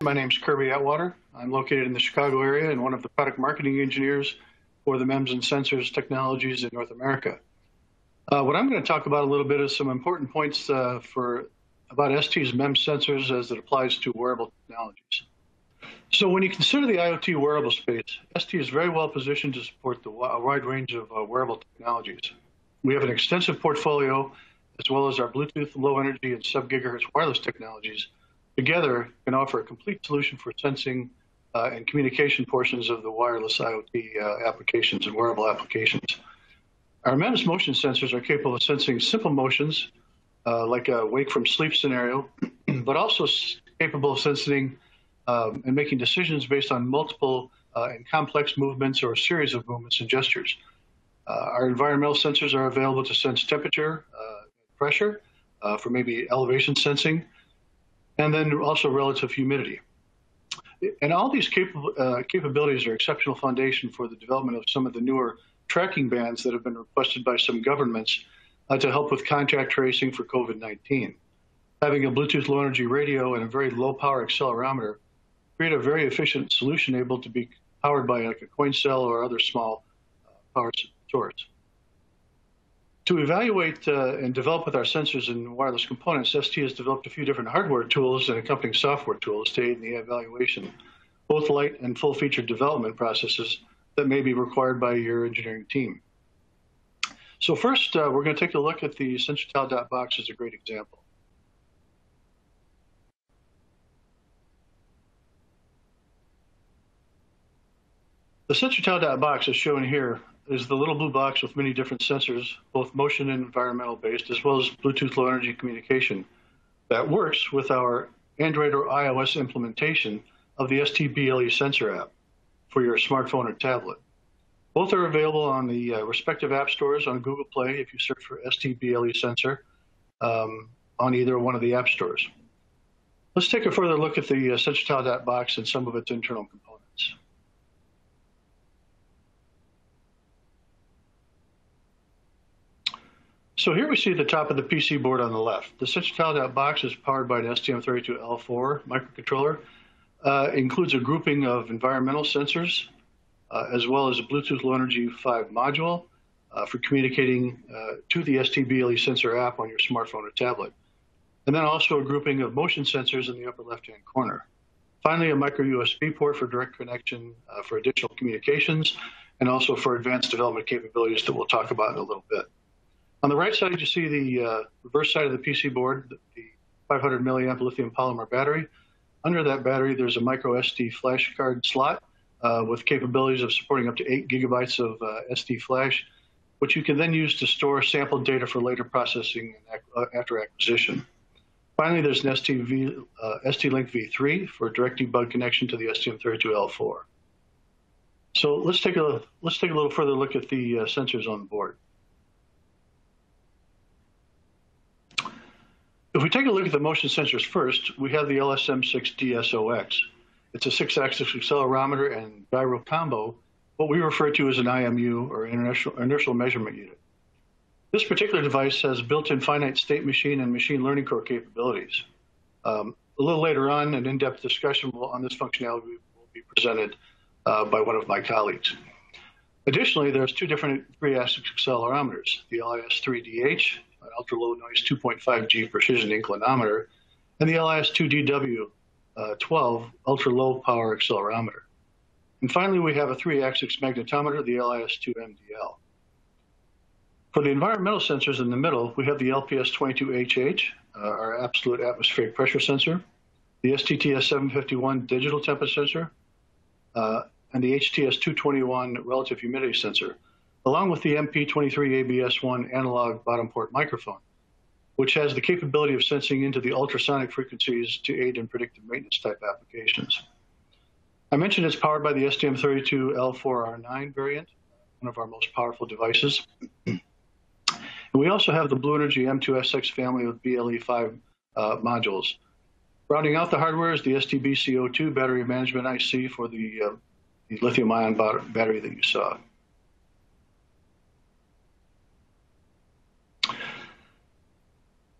My name is Kirby Atwater. I'm located in the Chicago area and one of the product marketing engineers for the MEMS and sensors technologies in North America. What I'm going to talk about a little bit is some important points about ST's MEMS sensors as it applies to wearable technologies. So when you consider the IoT wearable space, ST is very well positioned to support a wide range of wearable technologies. We have an extensive portfolio, as well as our Bluetooth, low energy, and sub-gigahertz wireless technologies. Together, can offer a complete solution for sensing and communication portions of the wireless IoT applications and wearable applications. Our MEMS motion sensors are capable of sensing simple motions, like a wake from sleep scenario, but also capable of sensing and making decisions based on multiple and complex movements or a series of movements and gestures. Our environmental sensors are available to sense temperature, pressure, for maybe elevation sensing, and then also relative humidity. And all these capabilities are exceptional foundation for the development of some of the newer tracking bands that have been requested by some governments to help with contact tracing for COVID-19. Having a Bluetooth low energy radio and a very low power accelerometer create a very efficient solution able to be powered by like a coin cell or other small power source. To evaluate and develop with our sensors and wireless components, ST has developed a few different hardware tools and accompanying software tools to aid in the evaluation, both light and full-featured development processes that may be required by your engineering team. So first, we're going to take a look at the SensorTile.box as a great example. The SensorTile.box is shown here. Is the little blue box with many different sensors, both motion and environmental based, as well as Bluetooth low energy communication that works with our Android or iOS implementation of the STBLE sensor app for your smartphone or tablet. Both are available on the respective app stores on Google Play if you search for STBLE sensor on either one of the app stores. Let's take a further look at the SensorTile.box and some of its internal components. So here we see the top of the PC board on the left. The SensorTile.box is powered by an STM32L4 microcontroller. Includes a grouping of environmental sensors, as well as a Bluetooth Low Energy 5 module for communicating to the STBLE sensor app on your smartphone or tablet. And then also a grouping of motion sensors in the upper left-hand corner. Finally, a micro USB port for direct connection for additional communications, and also for advanced development capabilities that we'll talk about in a little bit. On the right side, you see the reverse side of the PC board, the 500 milliamp lithium polymer battery. Under that battery, there's a micro SD flash card slot with capabilities of supporting up to 8 GB of SD flash, which you can then use to store sample data for later processing after acquisition. Finally, there's an ST-Link V3 for direct debug connection to the STM32L4. So let's take a little further look at the sensors on the board. If we take a look at the motion sensors first, we have the LSM6DSOX. It's a 6-axis accelerometer and gyro combo, what we refer to as an IMU, or inertial measurement unit. This particular device has built-in finite state machine and machine learning core capabilities. A little later on, an in-depth discussion on this functionality will be presented by one of my colleagues. Additionally, there's two different 3-axis accelerometers, the LIS3DH, an ultra-low noise 2.5 G precision inclinometer, and the LIS2DW12 ultra-low power accelerometer. And finally, we have a 3-axis magnetometer, the LIS2MDL. For the environmental sensors in the middle, we have the LPS22HH, our absolute atmospheric pressure sensor, the STTS751 digital temperature sensor, and the HTS221 relative humidity sensor, along with the MP23ABS1 analog bottom port microphone, which has the capability of sensing into the ultrasonic frequencies to aid in predictive maintenance type applications. I mentioned it's powered by the STM32L4R9 variant, one of our most powerful devices. And we also have the Blue Energy M2SX family of BLE5 modules. Rounding out the hardware is the STBCO2 battery management IC for the lithium-ion battery that you saw.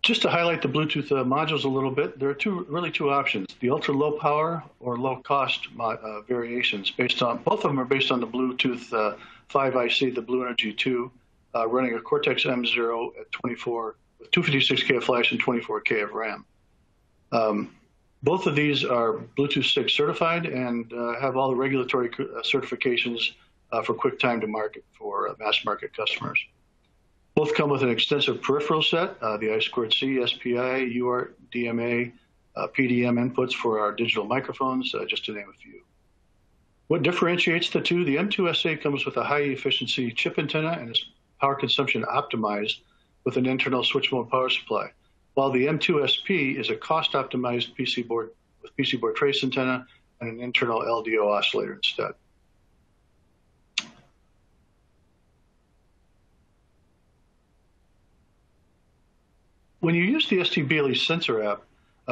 Just to highlight the Bluetooth modules a little bit, there are really two options: the ultra low power or low cost variations. Based on both of them are based on the Bluetooth 5 IC, the Blue Energy 2, running a Cortex M0 at 256K of flash and 24K of RAM. Both of these are Bluetooth 6 certified and have all the regulatory certifications for quick time to market for mass market customers. Both come with an extensive peripheral set, the I2C, SPI, UART, DMA, PDM inputs for our digital microphones, just to name a few. What differentiates the two? The M2SA comes with a high-efficiency chip antenna and is power consumption optimized with an internal switch mode power supply, while the M2SP is a cost-optimized PC board with PC board trace antenna and an internal LDO oscillator instead. When you use the STBLE sensor app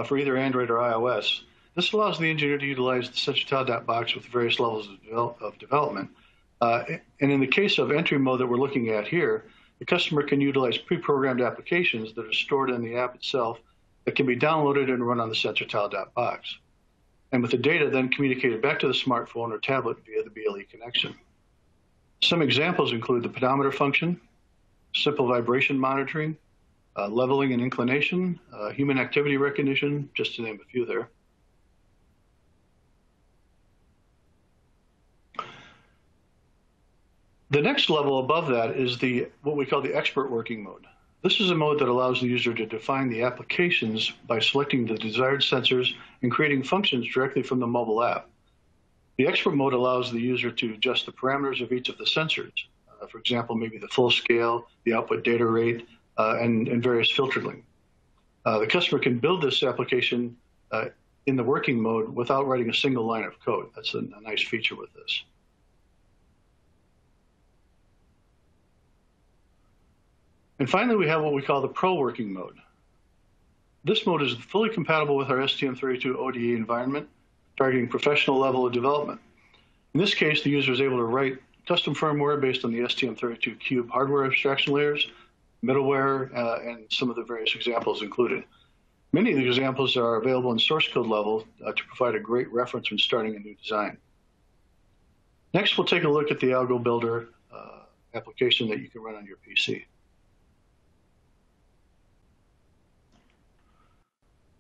for either Android or iOS, this allows the engineer to utilize the SensorTile.box with various levels of development. And in the case of entry mode that we're looking at here, the customer can utilize pre-programmed applications that are stored in the app itself that can be downloaded and run on the SensorTile.box. And with the data then communicated back to the smartphone or tablet via the BLE connection. Some examples include the pedometer function, simple vibration monitoring, leveling and inclination, human activity recognition, just to name a few there. The next level above that is the what we call the expert working mode. This is a mode that allows the user to define the applications by selecting the desired sensors and creating functions directly from the mobile app. The expert mode allows the user to adjust the parameters of each of the sensors. For example, maybe the full scale, the output data rate, and various filtering. The customer can build this application in the working mode without writing a single line of code. That's a nice feature with this. And finally, we have what we call the Pro working mode. This mode is fully compatible with our STM32 ODE environment, targeting professional level of development. In this case, the user is able to write custom firmware based on the STM32 Cube hardware abstraction layers, middleware, and some of the various examples included. Many of the examples are available in source code level to provide a great reference when starting a new design. Next, we'll take a look at the AlgoBuilder application that you can run on your PC.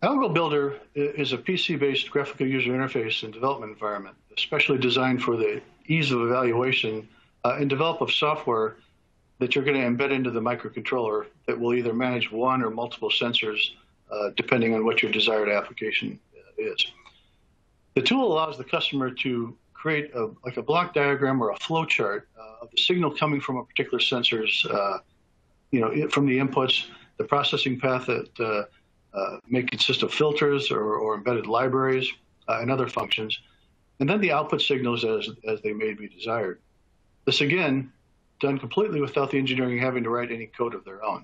AlgoBuilder is a PC-based graphical user interface and development environment, especially designed for the ease of evaluation and development of software that you're going to embed into the microcontroller that will either manage one or multiple sensors, depending on what your desired application is. The tool allows the customer to create like a block diagram or a flow chart of the signal coming from a particular sensor's, from the inputs, the processing path that may consist of filters or embedded libraries and other functions, and then the output signals as they may be desired. This again, done completely without the engineering having to write any code of their own.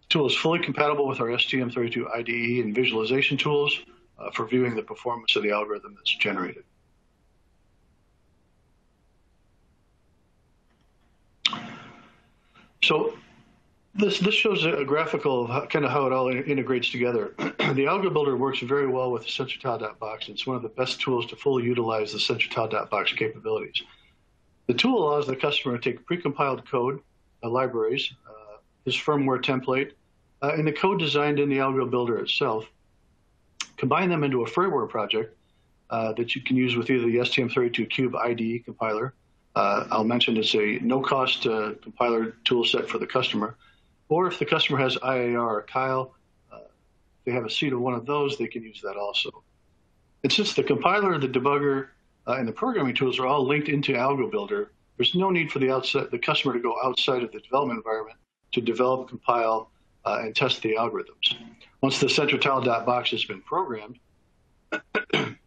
The tool is fully compatible with our STM32 IDE and visualization tools for viewing the performance of the algorithm that's generated. So this shows a graphical of kind of how it all integrates together. The AlgoBuilder works very well with the SensorTile.box, and it's one of the best tools to fully utilize the SensorTile.box capabilities. The tool allows the customer to take precompiled code, libraries, his firmware template, and the code designed in the AlgoBuilder itself, combine them into a freeware project that you can use with either the STM32Cube IDE compiler. I'll mention it's a no-cost compiler tool set for the customer. Or if the customer has IAR or Keil, they have a seat of one of those, they can use that also. And since the compiler, the debugger, and the programming tools are all linked into AlgoBuilder, there's no need for the customer to go outside of the development environment to develop, compile, and test the algorithms. Once the SensorTile.box has been programmed, the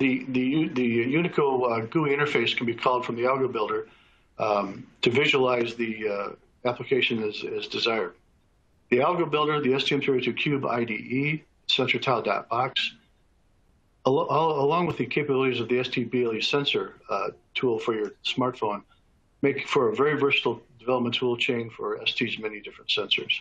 Unico GUI interface can be called from the AlgoBuilder to visualize the application as desired. The AlgoBuilder, the STM32Cube IDE, SensorTile.box, along with the capabilities of the STBLE sensor tool for your smartphone, making for a very versatile development tool chain for ST's many different sensors.